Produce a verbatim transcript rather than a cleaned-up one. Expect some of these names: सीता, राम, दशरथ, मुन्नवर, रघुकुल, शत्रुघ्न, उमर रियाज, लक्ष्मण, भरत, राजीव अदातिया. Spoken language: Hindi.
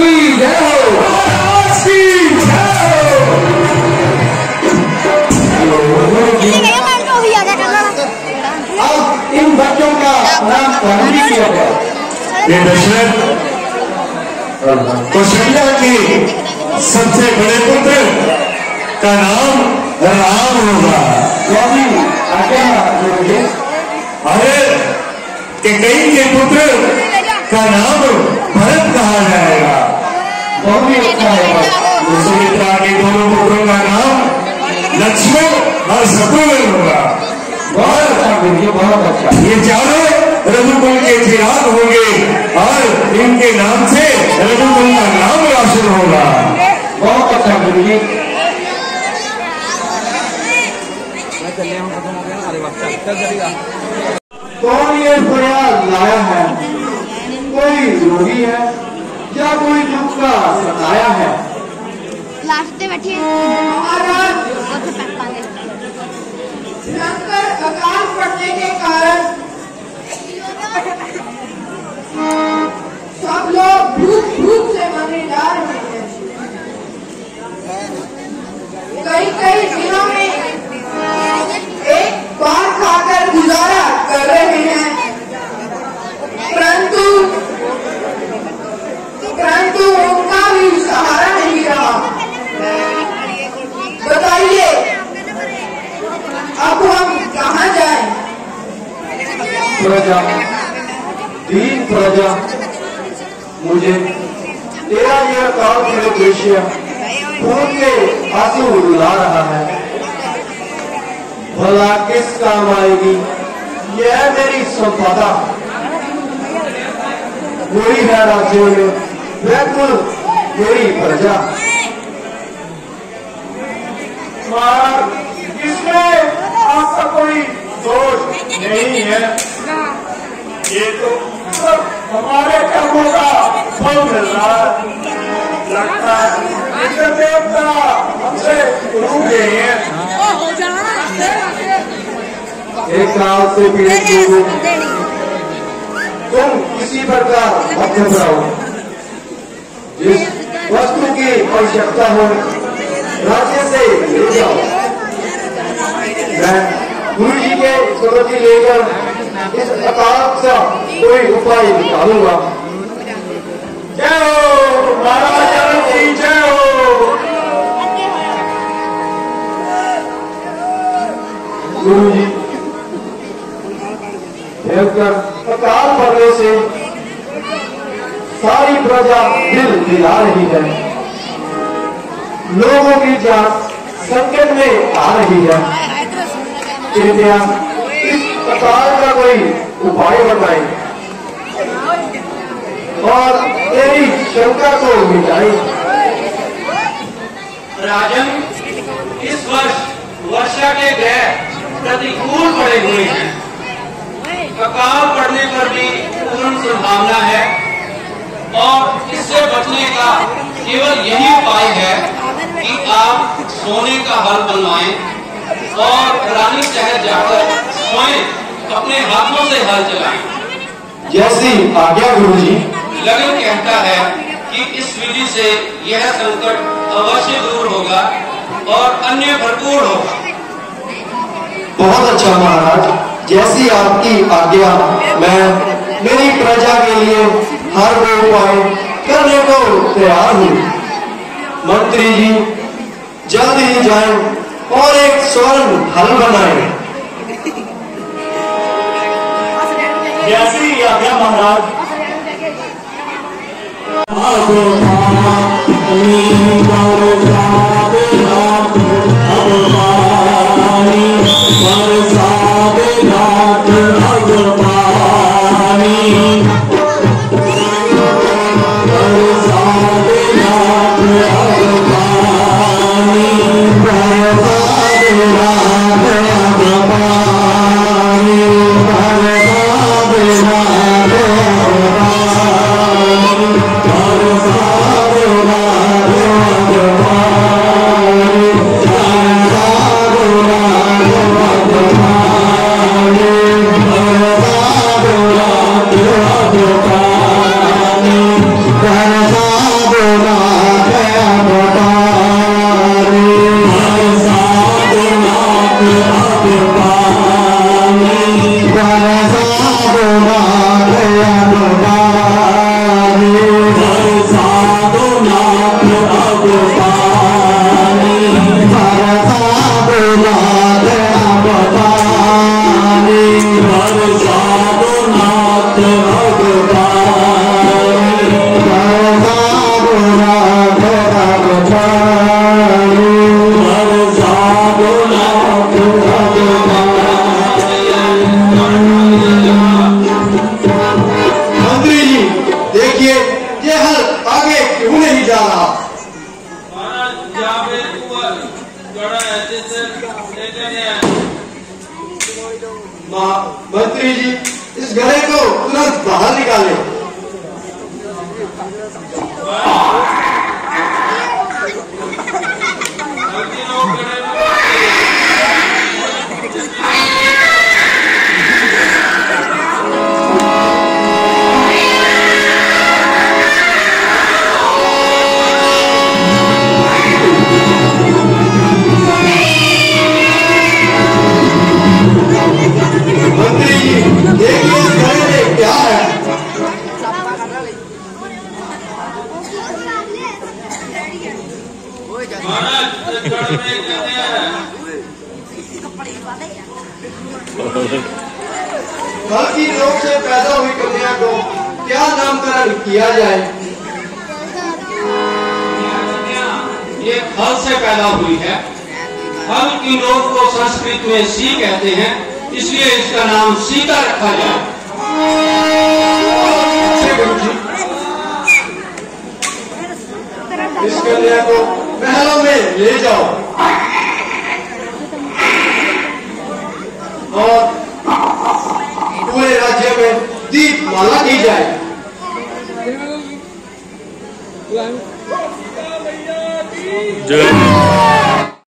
की जय हो। अब इन बच्चों का नाम पढ़ने किया गया। ये दशरथ कौशल्या के सबसे बड़े पुत्र का नाम राम होगा। अरे के कई के पुत्र का नाम भरत कहा जाएगा। बहुत ही अच्छा होगा। दूसरी तरह के दोनों पुत्रों का नाम लक्ष्मण और शत्रुघ्न होगा। बहुत अच्छा वीडियो, बहुत अच्छा। ये चारों रघुकुल के चिराग होंगे और इनके नाम से रघुकुल का नाम रोशन होगा। बहुत अच्छा वीडियो। कौन ये प्रयास लाया है? कोई रोगी है या कोई दुख का सताया है? लास्ट में बैठिए। जमकर अकाल पड़ने के कारण सब लोग भूख भूख से मरने जा रहे हैं। कई कई दिनों में एक बार खाकर गुजारा कर रहे हैं, परंतु परंतु उनका भी सहारा नहीं रहा। बताइए अब हम कहाँ जाएं? प्रजा, दीन प्रजा, मुझे तेरा यह काल के दृश्य खून के आंसू रुला रहा है। भला किस काम आएगी यह मेरी संपदा? कोई है राज्यों में बिल्कुल मेरी प्रजा। मार इसमें आपका कोई दोष नहीं है। ये तो सब हमारे कर्मों का फल मिल रहा लगता है। इधर देवता हमसे रूठ गए हैं। एक साल से पीड़ित लोगों तुम किसी प्रकार मत घबराओ। जिस वस्तु की आवश्यकता हो राज्य से ले जाओ। गुरु जी के समझ लेकर इस अकाल से कोई उपाय निकालूंगा। जय हो महाराज जी, जय हो। गुरु जी देवकर अकाल पड़ने से सारी प्रजा दिल दिला रही है। लोगों की जान संकट में आ रही है। कृपया इस प्रकार का कोई उपाय बताएं और तेरी शंका को मिटाएं। राजन, इस वर्ष वर्षा के ग्रह प्रतिकूल पड़े हुए हैं। अकाल पड़ने पर भी पूर्ण संभावना है और इससे बचने का केवल यही उपाय है कि आप सोने का हल बनवाएं और पुरानी शहर जाकर स्वयं अपने हाथों से हल चलाएं। जैसी आज्ञा गुरु जी। लगन कहता है कि इस विधि से यह संकट अवश्य दूर होगा और अन्य भरपूर होगा। बहुत अच्छा महाराज, जैसी आपकी आज्ञा। मैं मेरी प्रजा के लिए हर वो उपाय करने को तैयार हूँ। मंत्री जी जल्द ही जाएं और एक स्वर्ण हल बनाए। जैसी आज्ञा महाराज। Oh जाला। मंत्री जी इस गधे को तुरंत बाहर निकाले। बाकी लोग से पैदा हुई कन्या को क्या नामकरण किया जाए? ये फल से पैदा हुई है, फल की लोग को संस्कृत में सी कहते हैं, इसलिए इसका नाम सीता रखा जाए। इस कन्या को महलों में ले जाओ और पूरे राज्य में दीप माला की जाए। जय